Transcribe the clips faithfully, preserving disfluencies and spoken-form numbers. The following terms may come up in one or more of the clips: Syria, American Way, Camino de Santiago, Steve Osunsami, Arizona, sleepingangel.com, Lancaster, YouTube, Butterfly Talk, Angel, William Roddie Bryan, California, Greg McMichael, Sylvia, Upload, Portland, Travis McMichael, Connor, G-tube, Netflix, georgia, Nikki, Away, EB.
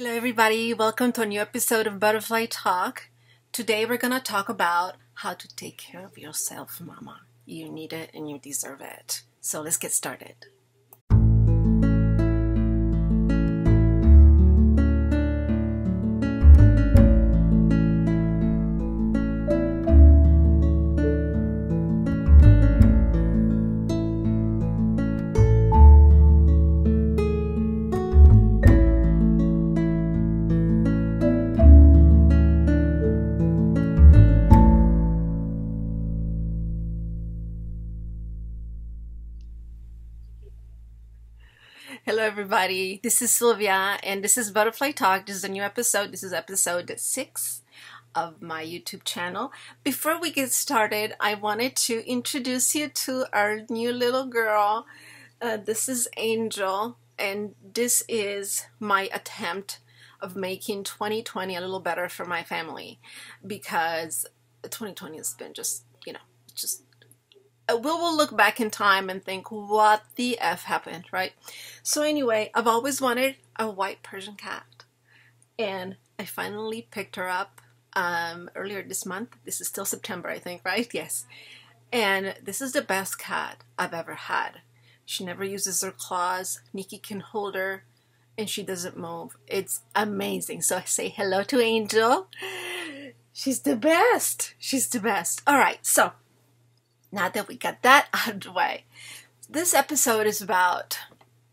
Hello everybody, welcome to a new episode of Butterfly Talk. Today we're going to talk about how to take care of yourself, mama. You need it and you deserve it. So let's get started. Hello everybody, this is Sylvia and this is Butterfly Talk. This is a new episode. This is episode six of my YouTube channel. Before we get started, I wanted to introduce you to our new little girl. Uh, this is Angel, and this is my attempt of making twenty twenty a little better for my family, because twenty twenty has been just, you know, just we will look back in time and think, what the F happened, right? So anyway, I've always wanted a white Persian cat, and I finally picked her up um, earlier this month. This is still September, I think, right? Yes. And this is the best cat I've ever had. She never uses her claws. Nikki can hold her, and she doesn't move. It's amazing. So I say hello to Angel. She's the best. She's the best. All right, so now that we got that out of the way, this episode is about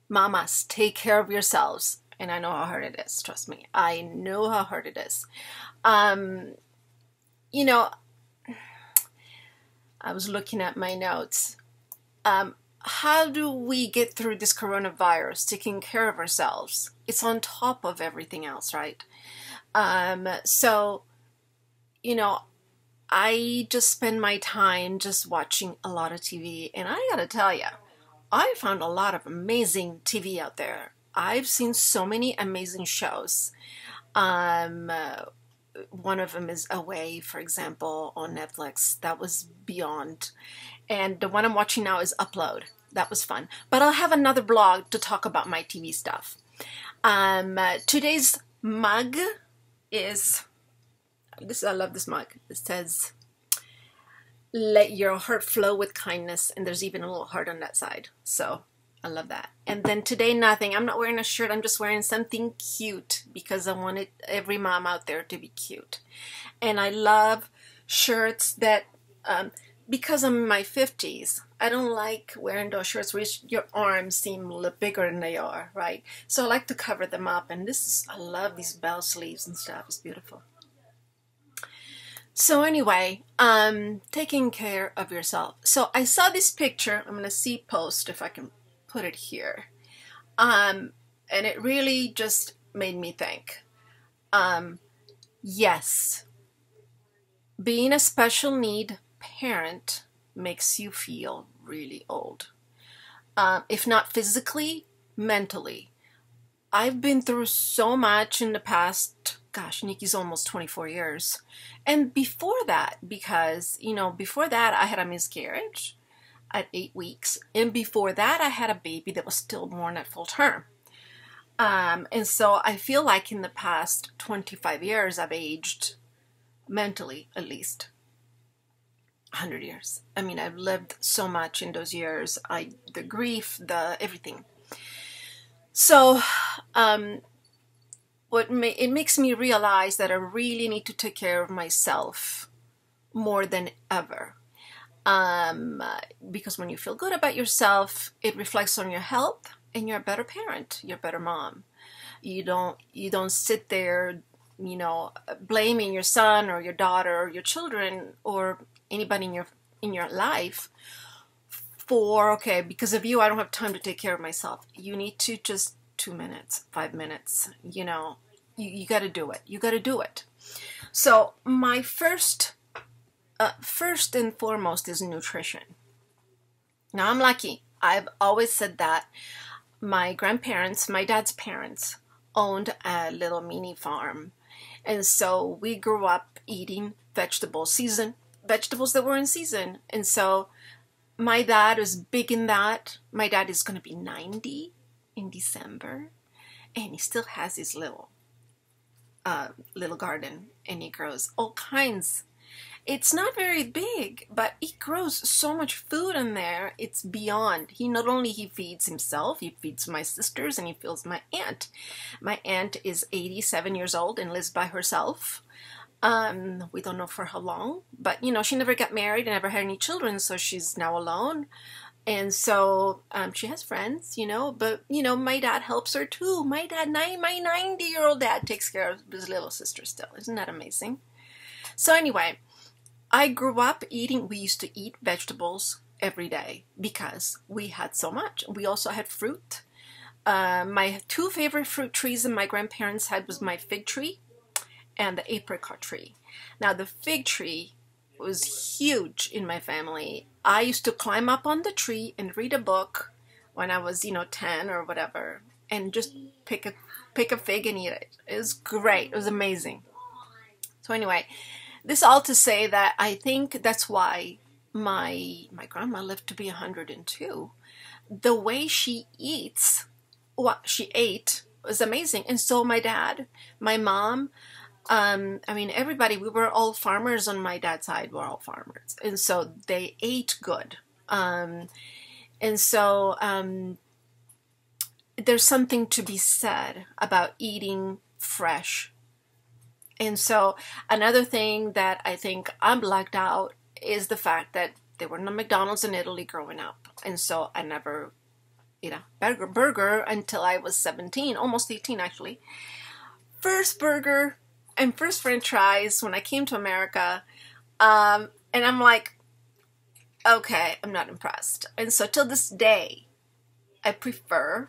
mamas, take care of yourselves. And I know how hard it is, trust me. I know how hard it is. Um, you know, I was looking at my notes. Um, how do we get through this coronavirus, taking care of ourselves? It's on top of everything else, right? Um, so, you know, I just spend my time just watching a lot of T V, and I gotta tell you, I found a lot of amazing T V out there. I've seen so many amazing shows. Um, uh, one of them is Away, for example, on Netflix. That was beyond. And the one I'm watching now is Upload. That was fun. But I'll have another blog to talk about my T V stuff. Um, uh, today's mug is... This I love this mug. It says, let your heart flow with kindness. And there's even a little heart on that side. So I love that. And then today, nothing. I'm not wearing a shirt. I'm just wearing something cute because I wanted every mom out there to be cute. And I love shirts that, um, because I'm in my fifties, I don't like wearing those shirts where your arms seem bigger than they are, right? So I like to cover them up. And this is, I love these bell sleeves and stuff. It's beautiful. So anyway, um, taking care of yourself. So I saw this picture. I'm going to see post if I can put it here. Um, and it really just made me think. Um, yes, being a special need parent makes you feel really old. Uh, if not physically, mentally. I've been through so much in the past, gosh, Nikki's almost twenty-four years. And before that, because, you know, before that, I had a miscarriage at eight weeks. And before that, I had a baby that was stillborn at full term. Um, and so I feel like in the past twenty-five years, I've aged mentally, at least one hundred years. I mean, I've lived so much in those years. I, the grief, the everything. So, um, what ma it makes me realize that I really need to take care of myself more than ever. Um, because when you feel good about yourself, it reflects on your health, and you're a better parent, you're a better mom. You don't, you don't sit there, you know, blaming your son or your daughter or your children or anybody in your, in your life for, okay, because of you, I don't have time to take care of myself. You need to just two minutes, five minutes, you know, you, you got to do it. You got to do it. So my first, uh, first and foremost is nutrition. Now I'm lucky. I've always said that. My grandparents, my dad's parents owned a little mini farm. And so we grew up eating vegetable season, vegetables that were in season. And so my dad was big in that. My dad is going to be ninety in December, and he still has his little uh, little garden, and it grows all kinds. It's not very big, but he grows so much food in there. It's beyond. He not only he feeds himself, he feeds my sisters, and he feeds my aunt. My aunt is eighty-seven years old and lives by herself. Um, we don't know for how long, but you know, she never got married and never had any children, so she's now alone. And so um, she has friends, you know, but, you know, my dad helps her too. My dad, my ninety-year-old dad takes care of his little sister still. Isn't that amazing? So anyway, I grew up eating, we used to eat vegetables every day because we had so much. We also had fruit. Uh, my two favorite fruit trees that my grandparents had was my fig tree and the apricot tree. Now, the fig tree was huge in my family. I used to climb up on the tree and read a book when I was, you know, ten or whatever, and just pick a pick a fig and eat it. It was great. It was amazing. So anyway, this all to say that I think that's why my my grandma lived to be one hundred and two. The way she eats, what she ate, was amazing. And so my dad, my mom, Um, I mean, everybody, we were all farmers on my dad's side, we're all farmers. And so they ate good. Um, and so um, there's something to be said about eating fresh. And so another thing that I think I'm blacked out is the fact that there were no McDonald's in Italy growing up. And so I never, you know, burger, burger until I was seventeen, almost eighteen actually. First burger and first french fries when I came to America, um, and I'm like, okay, I'm not impressed. And so till this day, I prefer,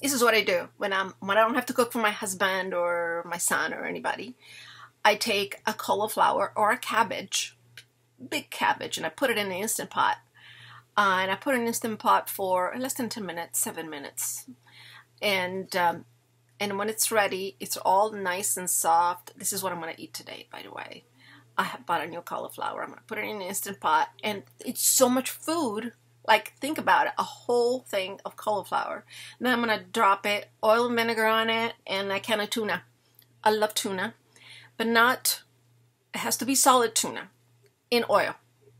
this is what I do when I'm when I don't have to cook for my husband or my son or anybody. I take a cauliflower or a cabbage, big cabbage, and I put it in the Instant Pot, uh, and I put it in the Instant Pot for less than ten minutes, seven minutes, and um, And when it's ready, it's all nice and soft. This is what I'm going to eat today, by the way. I have bought a new cauliflower. I'm going to put it in an Instant Pot. And it's so much food. Like, think about it. A whole thing of cauliflower. Then I'm going to drop it, oil and vinegar on it, and a can of tuna. I love tuna. But not, it has to be solid tuna in oil.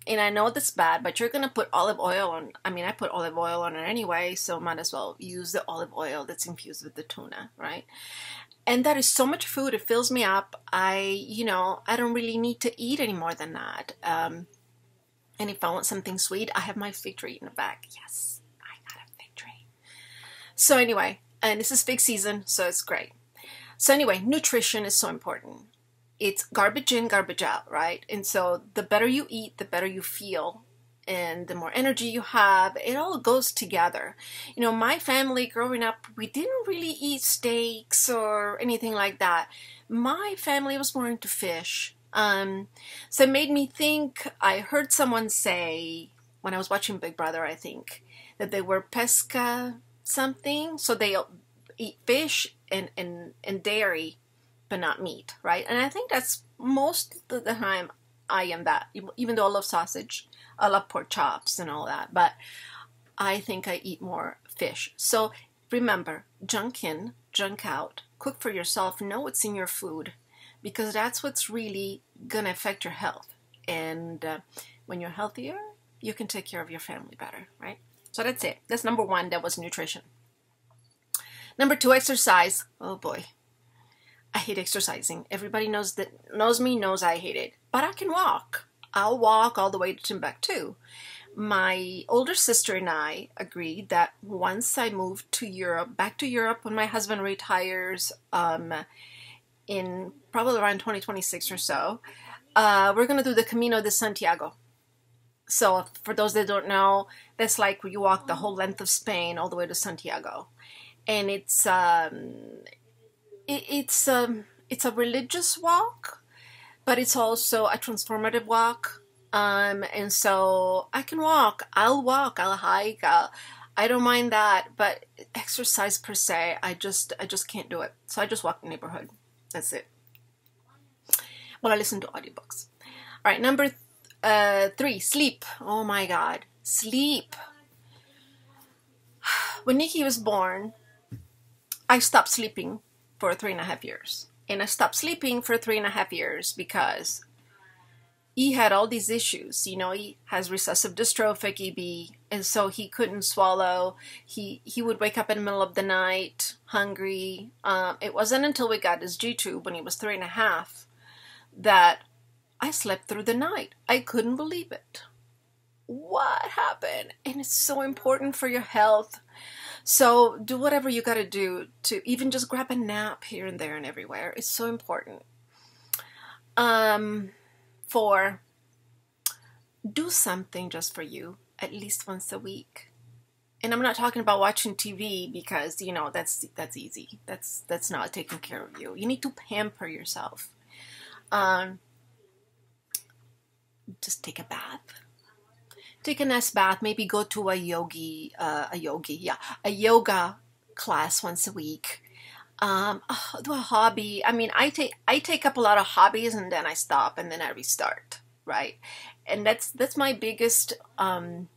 And I know that's bad, but you're going to put olive oil on. I mean, I put olive oil on it anyway, so might as well use the olive oil that's infused with the tuna, right? And that is so much food. It fills me up. I, you know, I don't really need to eat any more than that. Um, and if I want something sweet, I have my fig tree in the back. Yes, I got a fig tree. So anyway, and this is fig season, so it's great. So anyway, nutrition is so important. It's garbage in, garbage out, right? And so the better you eat, the better you feel, and the more energy you have. It all goes together. You know, my family growing up, we didn't really eat steaks or anything like that. My family was more into fish. Um, so it made me think, I heard someone say, when I was watching Big Brother, I think, that they were pesca something, so they eat fish and, and, and dairy, but not meat, right? And I think that's most of the time I am that, even though I love sausage, I love pork chops and all that, but I think I eat more fish. So remember, junk in, junk out, cook for yourself, know what's in your food, because that's what's really gonna affect your health. And uh, when you're healthier, you can take care of your family better, right? So that's it. That's number one, that was nutrition. Number two, exercise. Oh boy. I hate exercising. Everybody knows that knows me knows I hate it, but I can walk. I'll walk all the way to Timbuktu. My older sister and I agreed that once I moved to Europe, back to Europe when my husband retires, um, in probably around twenty twenty-six or so, uh, we're gonna do the Camino de Santiago. So for those that don't know, that's like where you walk the whole length of Spain all the way to Santiago, and it's. Um, It's um, it's a religious walk, but it's also a transformative walk. Um, and so I can walk. I'll walk. I'll hike. I'll, I don't mind that. But exercise per se, I just I just can't do it. So I just walk the neighborhood. That's it. Well, I listen to audiobooks. All right, number th uh, three, sleep. Oh my God, sleep. When Nikki was born, I stopped sleeping for three and a half years. and I stopped sleeping for three and a half years because he had all these issues. You know, he has recessive dystrophic E B, and so he couldn't swallow. He he would wake up in the middle of the night hungry. Uh, it wasn't until we got his G-tube when he was three and a half that I slept through the night. I couldn't believe it. What happened? And it's so important for your health. So do whatever you got to do to even just grab a nap here and there and everywhere. It's so important. Um... Four, do something just for you at least once a week. And I'm not talking about watching T V because, you know, that's that's easy. That's that's not taking care of you. You need to pamper yourself. Um, just take a bath. Take a nice bath. Maybe go to a yogi, uh, a yogi, yeah, a yoga class once a week. Um, do a hobby. I mean, I take, I take up a lot of hobbies and then I stop and then I restart. Right. And that's, that's my biggest, um,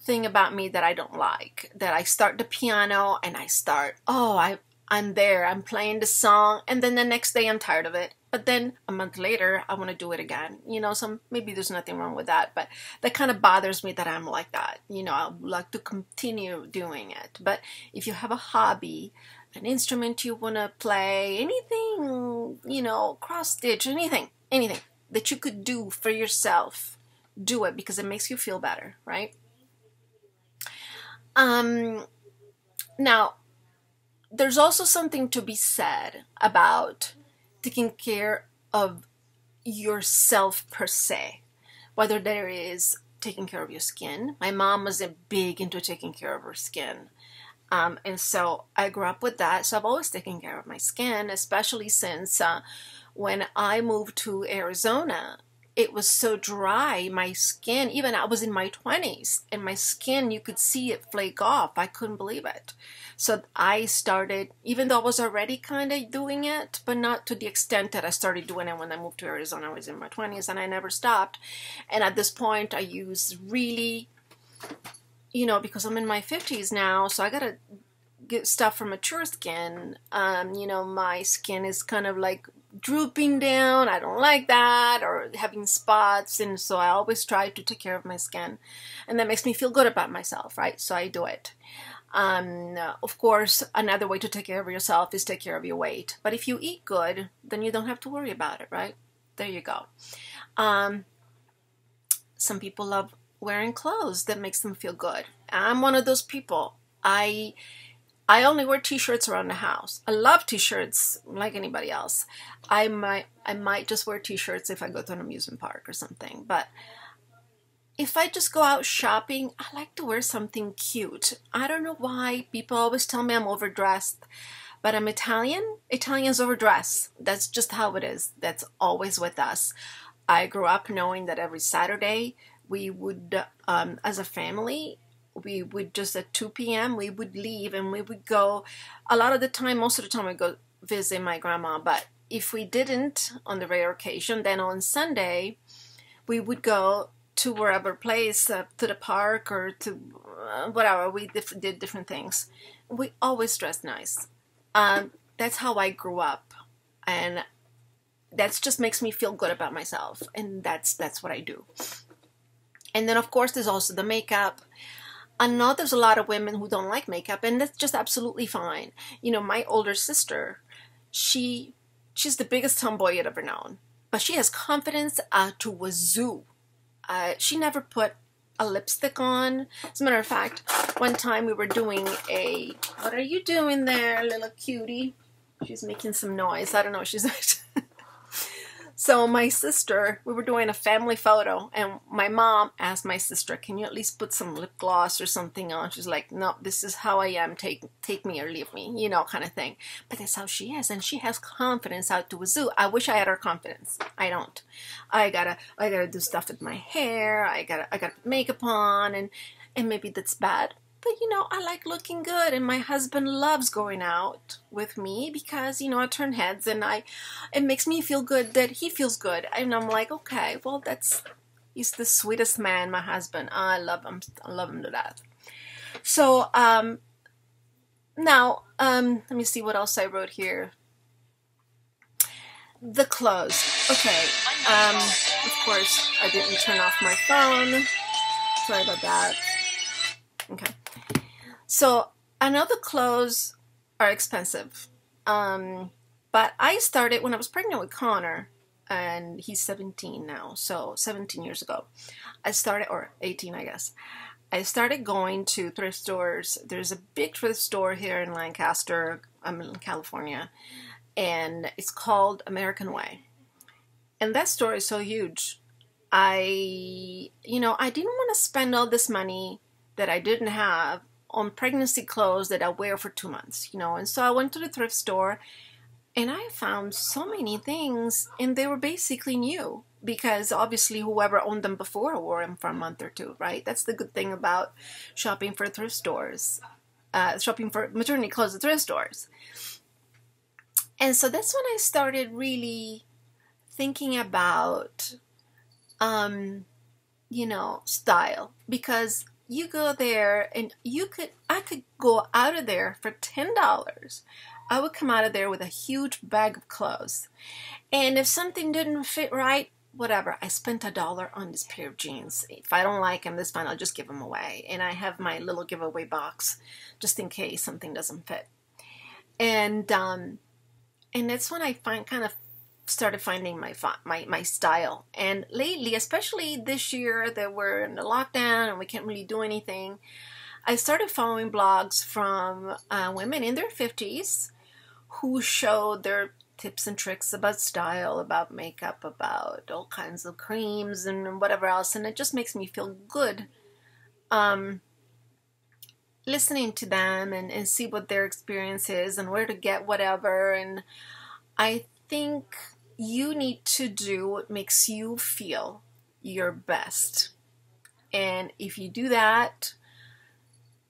thing about me that I don't like, that I start the piano and I start, oh, I, I'm there, I'm playing the song. And then the next day I'm tired of it. But then a month later, I want to do it again. You know, some, maybe there's nothing wrong with that, but that kind of bothers me that I'm like that. You know, I would like to continue doing it. But if you have a hobby, an instrument you want to play, anything, you know, cross-stitch, anything, anything that you could do for yourself, do it because it makes you feel better, right? Um, now, there's also something to be said about taking care of yourself per se, whether there is taking care of your skin. My mom was big into taking care of her skin. Um, and so I grew up with that. So I've always taken care of my skin, especially since uh, when I moved to Arizona, it was so dry. My skin, even I was in my twenties, and my skin, you could see it flake off. I couldn't believe it. So I started, even though I was already kind of doing it, but not to the extent that I started doing it when I moved to Arizona. I was in my twenties, and I never stopped. And at this point, I use really... you know, because I'm in my fifties now, so I gotta get stuff for mature skin. Um, you know, my skin is kind of like drooping down. I don't like that, or having spots. And so I always try to take care of my skin. And that makes me feel good about myself, right? So I do it. Um, of course, another way to take care of yourself is take care of your weight. But if you eat good, then you don't have to worry about it, right? There you go. Um, some people love wearing clothes that makes them feel good. I'm one of those people. I I only wear t-shirts around the house. I love t-shirts like anybody else. I might I might just wear t-shirts if I go to an amusement park or something. But if I just go out shopping, I like to wear something cute. I don't know why people always tell me I'm overdressed, but I'm Italian. Italians overdress. That's just how it is. That's always with us. I grew up knowing that every Saturday we would, um, as a family, we would just at two p m we would leave and we would go. A lot of the time, most of the time, we go visit my grandma. But if we didn't, on the rare occasion, then on Sunday, we would go to wherever place, uh, to the park or to uh, whatever. We diff- did different things. We always dressed nice. Um, that's how I grew up, and that just makes me feel good about myself. And that's that's what I do. And then, of course, there's also the makeup. I know there's a lot of women who don't like makeup, and that's just absolutely fine. You know, my older sister, she she's the biggest tomboy you'd ever known. But she has confidence uh, to wazoo. Uh, she never put a lipstick on. As a matter of fact, one time we were doing a... What are you doing there, little cutie? She's making some noise. I don't know what she's... So my sister, we were doing a family photo, and my mom asked my sister, can you at least put some lip gloss or something on? She's like, no, this is how I am. Take take me or leave me, you know, kind of thing. But that's how she is, and she has confidence out to wazoo. I wish I had her confidence. I don't. I gotta I gotta do stuff with my hair. I gotta I gotta put makeup on, and and maybe that's bad. But, you know, I like looking good, and my husband loves going out with me because, you know, I turn heads, and I, it makes me feel good that he feels good. And I'm like, okay, well, that's, he's the sweetest man, my husband. I love him. I love him to death. So, um, now, um, let me see what else I wrote here. the clothes. Okay, um, of course, I didn't turn off my phone. Sorry about that. Okay. So, I know the clothes are expensive, um, but I started when I was pregnant with Connor, and he's seventeen now, so seventeen years ago. I started, or eighteen, I guess. I started going to thrift stores. There's a big thrift store here in Lancaster, I'm in California, and it's called American Way. And that store is so huge. I, you know, I didn't want to spend all this money that I didn't have on pregnancy clothes that I wear for two months, you know. And so I went to the thrift store and I found so many things, and they were basically new because obviously whoever owned them before wore them for a month or two, right? That's the good thing about shopping for thrift stores, uh, shopping for maternity clothes at thrift stores. And so that's when I started really thinking about, um, you know, style, because you go there and you could, I could go out of there for ten dollars. I would come out of there with a huge bag of clothes. And if something didn't fit right, whatever, I spent a dollar on this pair of jeans. If I don't like them, that's fine, I'll just give them away. And I have my little giveaway box just in case something doesn't fit. And um, and that's when I find, kind of started finding my, my my style. And lately, especially this year that we're in the lockdown and we can't really do anything, I started following blogs from uh, women in their fifties who showed their tips and tricks about style, about makeup, about all kinds of creams and whatever else. And it just makes me feel good um, listening to them and, and see what their experience is and where to get whatever. And I think you need to do what makes you feel your best. And if you do that,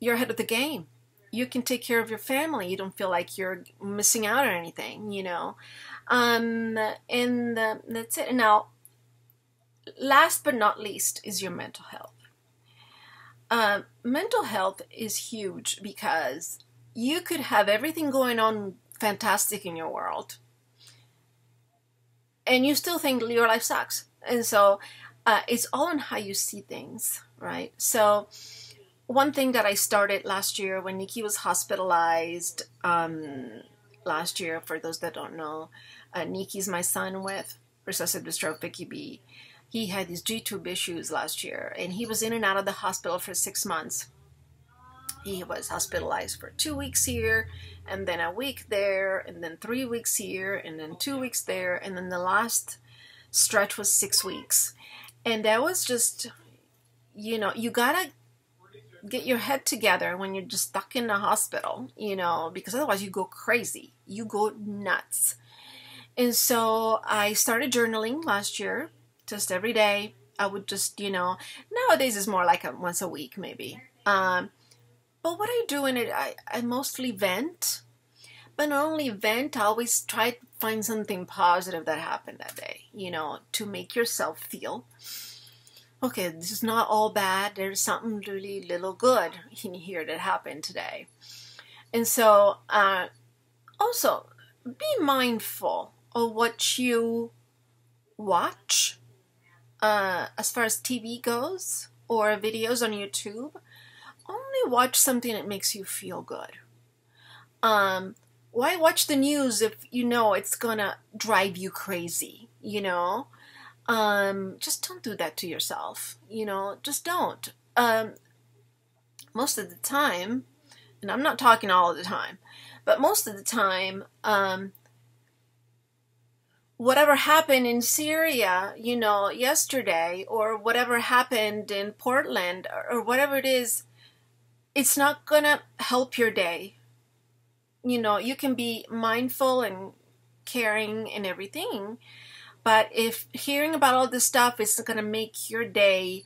you're ahead of the game. You can take care of your family. You don't feel like you're missing out or anything, you know. Um, and uh, that's it. Now, last but not least is your mental health. Uh, mental health is huge because you could have everything going on fantastic in your world, and you still think your life sucks. And so uh, it's all on how you see things, right? So one thing that I started last year when Nikki was hospitalized um, last year, for those that don't know, uh, Nikki's my son with recessive dystrophic E B. He had these G tube issues last year, and he was in and out of the hospital for six months. He was hospitalized for two weeks here, and then a week there, and then three weeks here, and then two weeks there, and then the last stretch was six weeks. And that was just, you know, you gotta get your head together when you're just stuck in the hospital, you know, because otherwise you go crazy. You go nuts. And so I started journaling last year, just every day. I would just, you know, nowadays it's more like a once a week maybe. Um, but what I do in it, I, I mostly vent. But not only vent, I always try to find something positive that happened that day, you know, to make yourself feel okay, this is not all bad. There's something really little good in here that happened today. And so, uh, also, be mindful of what you watch uh, as far as T V goes or videos on YouTube. Only watch something that makes you feel good. Um, why watch the news if you know it's gonna drive you crazy, you know? Um, just don't do that to yourself, you know, just don't. Um, most of the time, and I'm not talking all of the time, but most of the time, um, whatever happened in Syria, you know, yesterday, or whatever happened in Portland, or, or whatever it is, it's not gonna help your day. You know, you can be mindful and caring and everything, but if hearing about all this stuff is going to make your day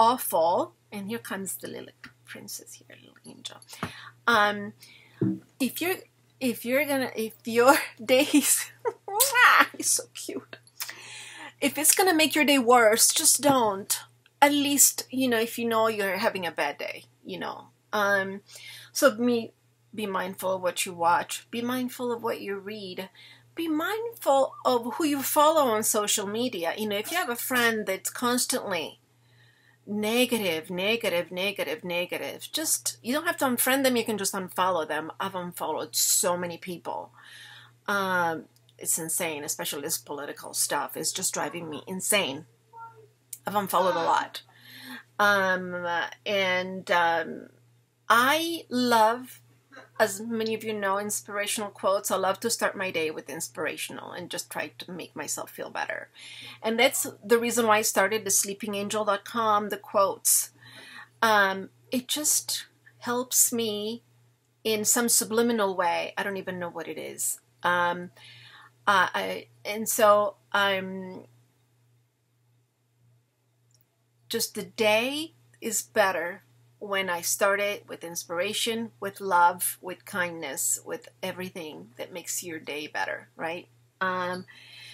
awful, and here comes the little princess here, little angel. Um, if you're if you're gonna if your day's it's so cute. If it's gonna make your day worse, just don't. At least you know if you know you're having a bad day, you know. Um, so me Be mindful of what you watch. Be mindful of what you read. Be mindful of who you follow on social media. You know, if you have a friend that's constantly negative, negative, negative, negative, just, you don't have to unfriend them. You can just unfollow them. I've unfollowed so many people. Um, it's insane, especially this political stuff. It's just driving me insane. I've unfollowed a lot. Um, and um, I love, as many of you know, inspirational quotes. I love to start my day with inspirational and just try to make myself feel better. And that's the reason why I started the sleeping angel dot com, the quotes. Um, it just helps me in some subliminal way. I don't even know what it is. Um, uh, I, and so I'm just, the day is better when I start it with inspiration, with love, with kindness, with everything that makes your day better, right? Um,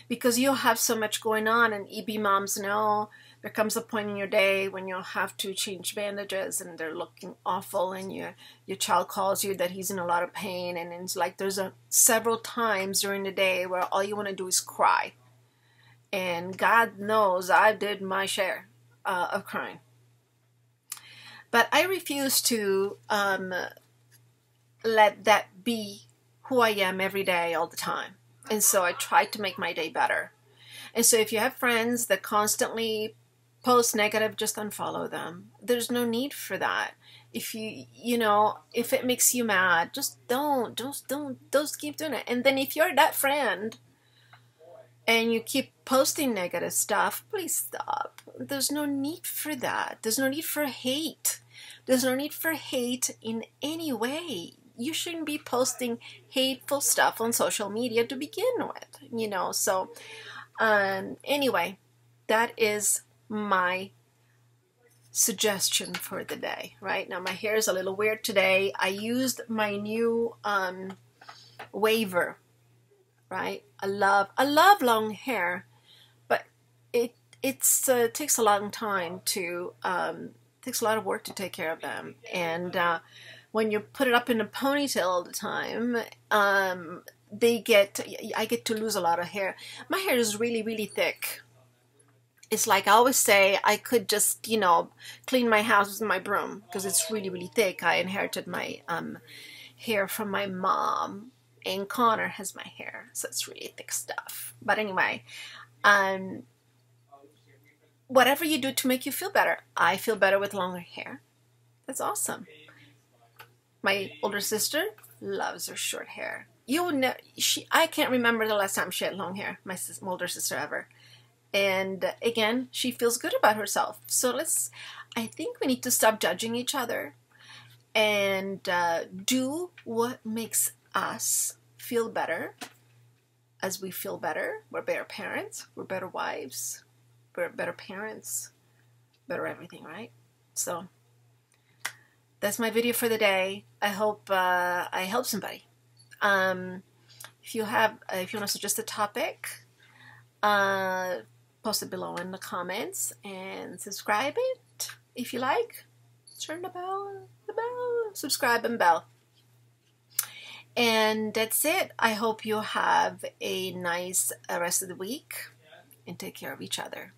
because you'll have so much going on, and E B moms know there comes a point in your day when you'll have to change bandages and they're looking awful, and your your child calls you that he's in a lot of pain, and it's like there's a, several times during the day where all you want to do is cry. And God knows I did my share uh, of crying. But I refuse to um, let that be who I am every day, all the time. And so I try to make my day better. And so if you have friends that constantly post negative, just unfollow them. There's no need for that. If you, you know, if it makes you mad, just don't, just don't, just keep doing it. And then if you're that friend and you keep posting negative stuff, please stop. There's no need for that. There's no need for hate. There's no need for hate in any way. You shouldn't be posting hateful stuff on social media to begin with, you know. So um, anyway, that is my suggestion for the day. Right now, my hair is a little weird today. I used my new um, waver. Right, I love I love long hair, but it it's uh, takes a long time to um, takes a lot of work to take care of them, and uh, when you put it up in a ponytail all the time, um, they get I get to lose a lot of hair. My hair is really really thick. It's like I always say, I could just, you know, clean my house with my broom because it's really really thick. I inherited my um, hair from my mom. And Connor has my hair, so it's really thick stuff. But anyway, um, whatever you do to make you feel better, I feel better with longer hair. That's awesome. My older sister loves her short hair. You would know, she, I can't remember the last time she had long hair, my, sis, my older sister ever. And again, she feels good about herself. So let's, I think we need to stop judging each other and uh, do what makes us feel better. As we feel better, we're better parents, we're better wives, we're better parents, better everything, right? So that's my video for the day. I hope uh, I help somebody. Um, if you have, uh, if you want to suggest a topic, uh, post it below in the comments and subscribe it if you like. Turn the bell, the bell, subscribe and bell. And that's it. I hope you have a nice rest of the week and take care of each other.